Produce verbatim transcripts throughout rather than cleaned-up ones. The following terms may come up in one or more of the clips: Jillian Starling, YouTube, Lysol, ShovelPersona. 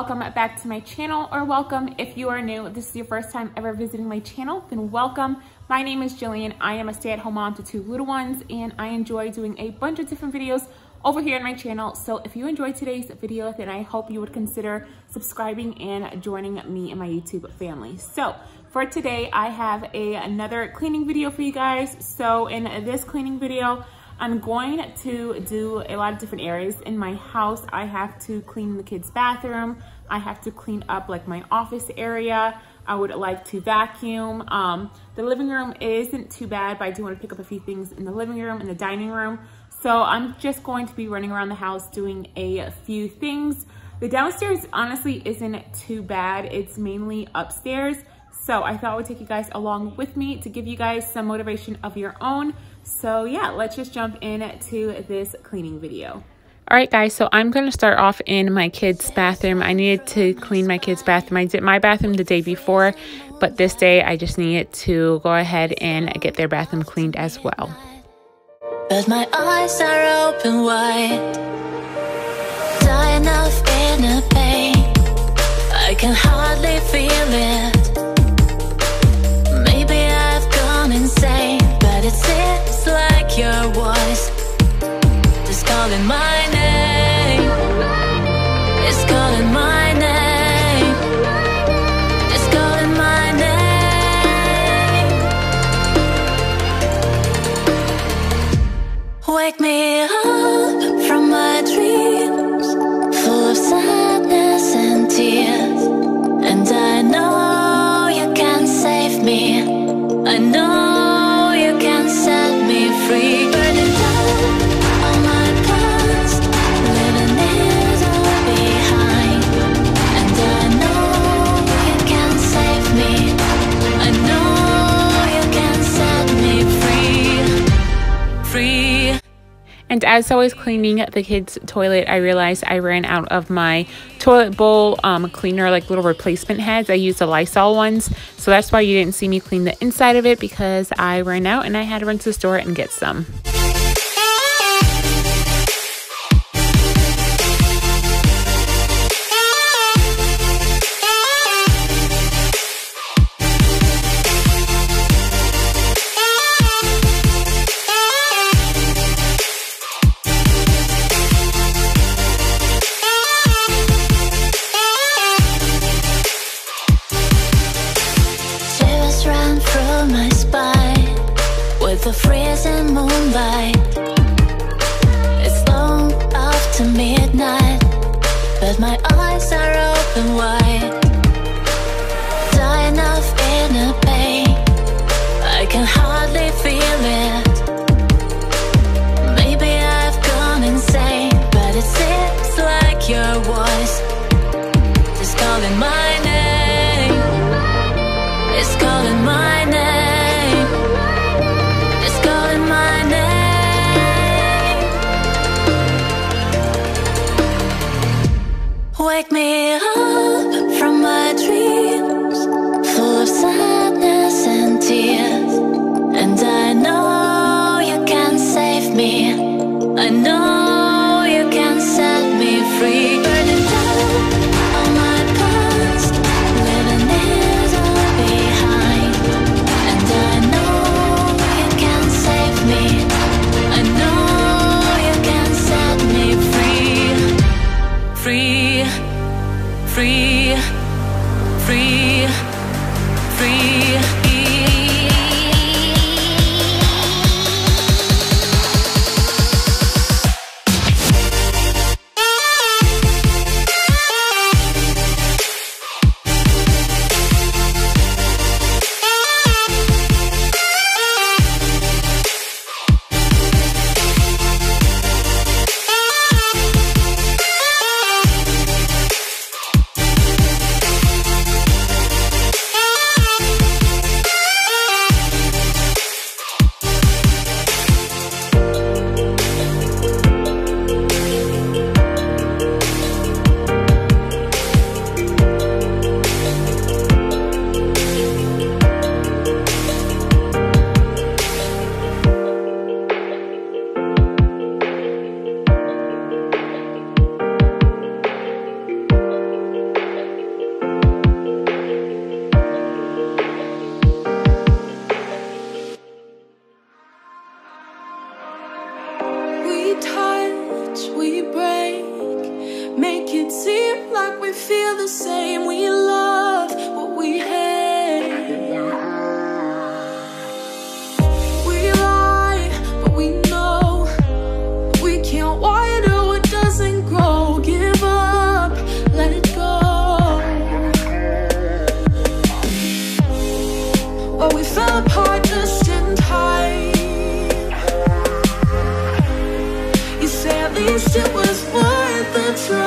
welcome back to my channel, or welcome if you are new. If this is your first time ever visiting my channel, then welcome. My name is Jillian. I am a stay-at-home mom to two little ones, and I enjoy doing a bunch of different videos over here on my channel. So if you enjoyed today's video, then I hope you would consider subscribing and joining me and my YouTube family. So for today, I have a, another cleaning video for you guys. So in this cleaning video, I'm going to do a lot of different areas in my house. I have to clean the kids' bathroom. I have to clean up like my office area. I would like to vacuum. Um, the living room isn't too bad, but I do want to pick up a few things in the living room and the dining room. So I'm just going to be running around the house doing a few things. The downstairs honestly isn't too bad. It's mainly upstairs. So I thought I would take you guys along with me to give you guys some motivation of your own. So yeah, let's just jump into this cleaning video. All right guys, so I'm gonna start off in my kids' bathroom. I needed to clean my kids' bathroom. I did my bathroom the day before, but this day I just needed to go ahead and get their bathroom cleaned as well. But my eyes are open wide, dying of inner pain. I can hardly feel it. Maybe I've gone insane, but it seems like your voice is calling my name. It's calling my name. It's calling my name. Wake me up from my dreams, full of sadness and tears. And I know you can save me. I know you can set me free. Burning down all my past, leaving it all behind. And I know you can save me. I know you can set me free. Free. And as I was cleaning the kids' toilet, I realized I ran out of my toilet bowl um, cleaner, like little replacement heads. I used the Lysol ones. So that's why you didn't see me clean the inside of it, because I ran out and I had to run to the store and get some. The freezing moonlight, it's long after midnight, but my eyes are open wide, dying of inner pain. I can hardly feel it. Maybe I've gone insane, but it seems like your voice is calling my name. It's calling my name. Wake me up from my dreams, full of sadness and tears. And I know you can save me. I know you can set me free. Burning down all my past, leaving it all behind. And I know you can save me. I know you can set me free. Free. Free, free, free. least it was worth a try.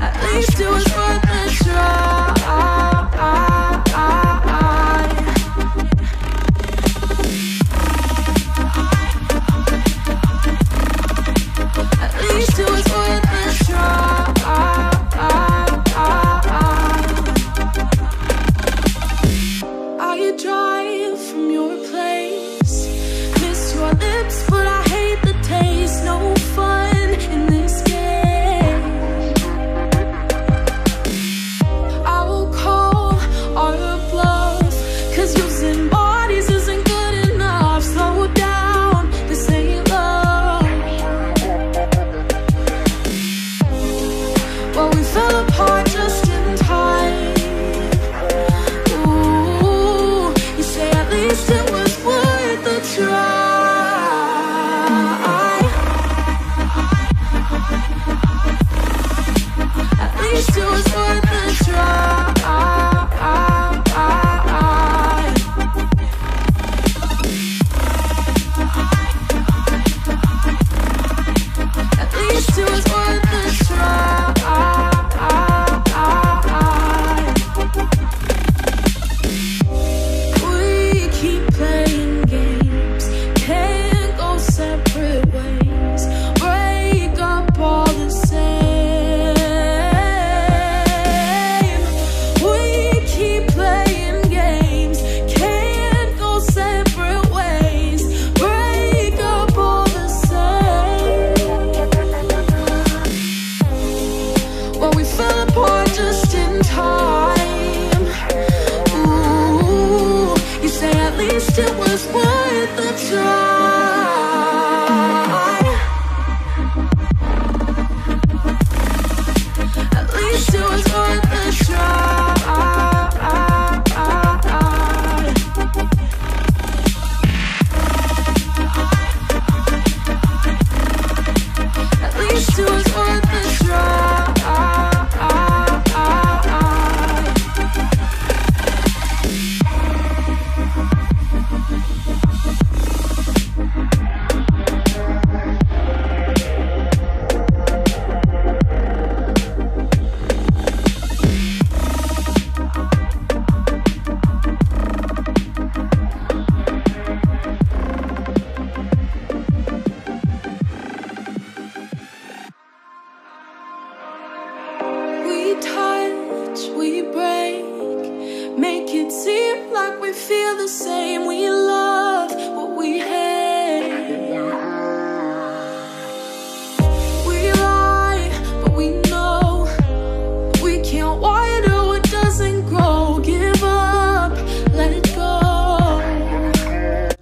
At least it was worth a try.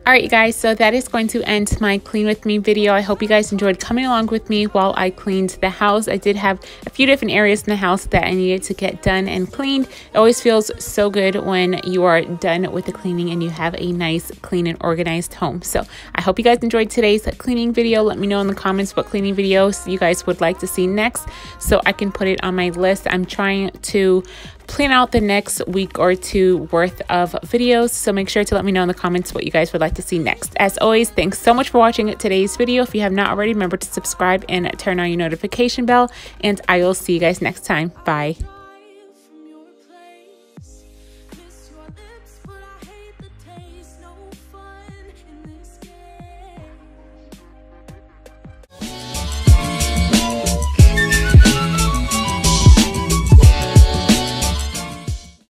Alright you guys, so that is going to end my clean with me video. I hope you guys enjoyed coming along with me while I cleaned the house. I did have a few different areas in the house that I needed to get done and cleaned. It always feels so good when you are done with the cleaning and you have a nice, clean, and organized home. So I hope you guys enjoyed today's cleaning video. Let me know in the comments what cleaning videos you guys would like to see next so I can put it on my list. I'm trying to plan out the next week or two worth of videos, so make sure to let me know in the comments what you guys would like to see next. As always, thanks so much for watching today's video. If you have not already, remember to subscribe and turn on your notification bell, and I will see you guys next time. Bye.